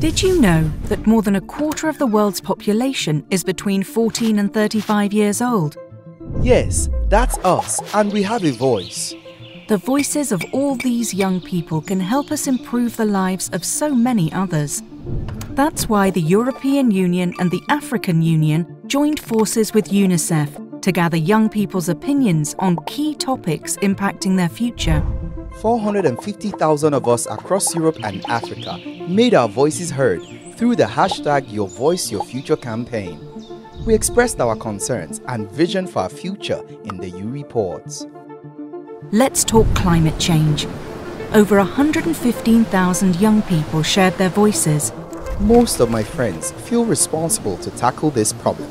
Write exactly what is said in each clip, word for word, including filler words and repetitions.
Did you know that more than a quarter of the world's population is between fourteen and thirty-five years old? Yes, that's us, and we have a voice. The voices of all these young people can help us improve the lives of so many others. That's why the European Union and the African Union joined forces with UNICEF to gather young people's opinions on key topics impacting their future. four hundred fifty thousand of us across Europe and Africa made our voices heard through the hashtag YourVoiceYourFuture campaign. We expressed our concerns and vision for our future in the U Reports. Let's talk climate change. Over one hundred fifteen thousand young people shared their voices. Most of my friends feel responsible to tackle this problem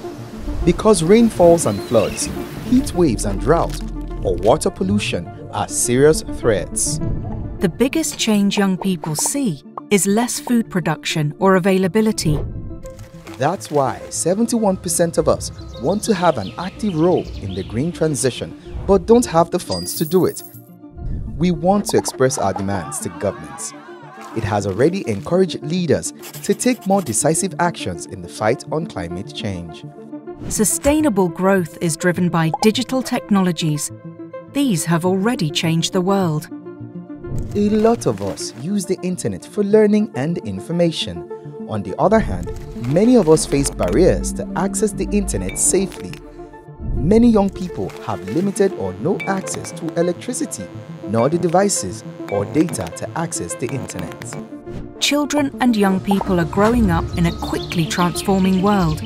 because rainfalls and floods, heat waves and drought, or water pollution are serious threats. The biggest change young people see is less food production or availability. That's why seventy-one percent of us want to have an active role in the green transition but don't have the funds to do it. We want to express our demands to governments. It has already encouraged leaders to take more decisive actions in the fight on climate change. Sustainable growth is driven by digital technologies. These have already changed the world. A lot of us use the internet for learning and information. On the other hand, many of us face barriers to access the internet safely. Many young people have limited or no access to electricity, nor the devices or data to access the internet. Children and young people are growing up in a quickly transforming world.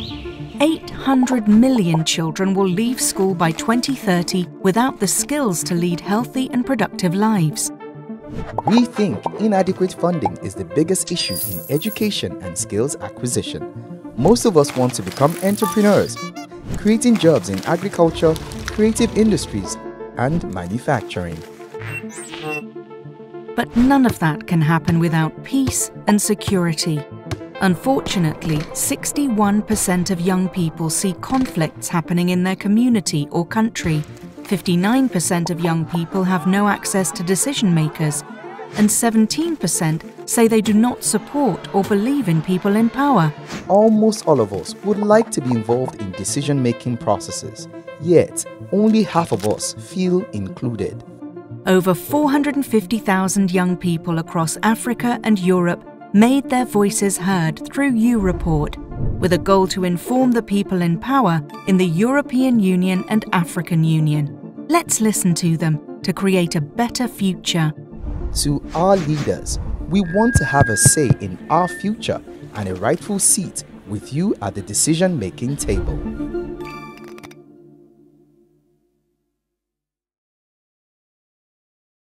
eight hundred million children will leave school by twenty thirty without the skills to lead healthy and productive lives. We think inadequate funding is the biggest issue in education and skills acquisition. Most of us want to become entrepreneurs, creating jobs in agriculture, creative industries, and manufacturing. But none of that can happen without peace and security. Unfortunately, sixty-one percent of young people see conflicts happening in their community or country. fifty-nine percent of young people have no access to decision makers, and seventeen percent say they do not support or believe in people in power. Almost all of us would like to be involved in decision-making processes, yet only half of us feel included. Over four hundred fifty thousand young people across Africa and Europe made their voices heard through U Report, with a goal to inform the people in power in the European Union and African Union. Let's listen to them to create a better future. To our leaders, we want to have a say in our future and a rightful seat with you at the decision-making table.